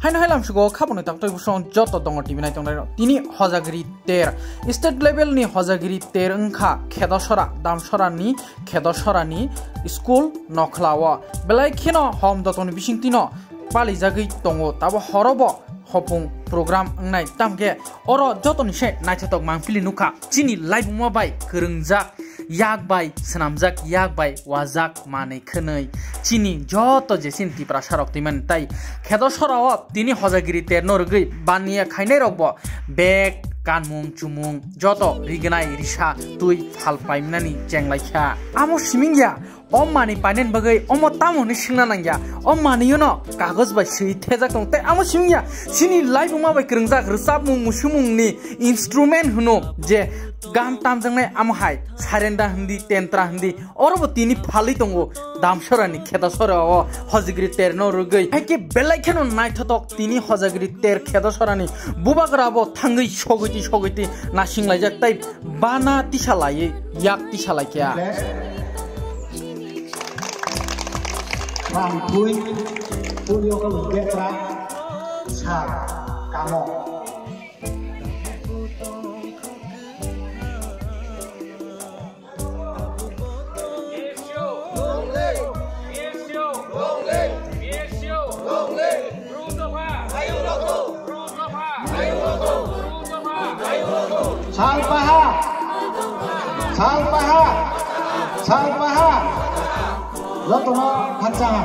Hainhalam Shugo, Kabun, Doctor Bushon, Joto Domoti, Tini Hozagri there. State level ni Hozagri Terenka, Kedoshora, Damshorani, Kedoshorani, School, Noklawa, Belakino, Home Doton Bishintino, Palizagi Tongo, Tabo Horobo, Hopung Program Night Tamge, Oro Joton Shet, Nightatok Manfilinuka, Chini, Live Mobile, Kurunza. Yak by Sanamzak, Yak by Wazak, Mane Kenai, Chini, Joto Jesin, Tiprashar of Timantai, Kadoshora, Tini Hosagirite, Norgri, Bania Kainerobo, Bek, Kanmung, Chumung, Joto, Riganai, Risha, Tui, Halpai Nani, Jang like her. Amo Shiminga, O Mani Panen Bagay, Omotamo Nishinanga, O Mani, you know, Kagos by Shi Tezakon, Amo Shiminga, Chini, Life Mama Krinzak, Rusabum, Mushumuni, Instrument Huno, Je. Gam Tanzane Amhai, Sarenda Hindi, Tentra Hindi, Orobotini Palitongo, Damshorani, Kedosora, Hosagriter, Norugui, Heke Belakan, Nightotok, Tini, Hosagriter, Kedosorani, Bubagrabo, Tangi, Shogoti, Nashing Lajak type, Bana Tishalai, Yak Tishalakia. Kamo. Salpaha, Lotoma, Hansaha.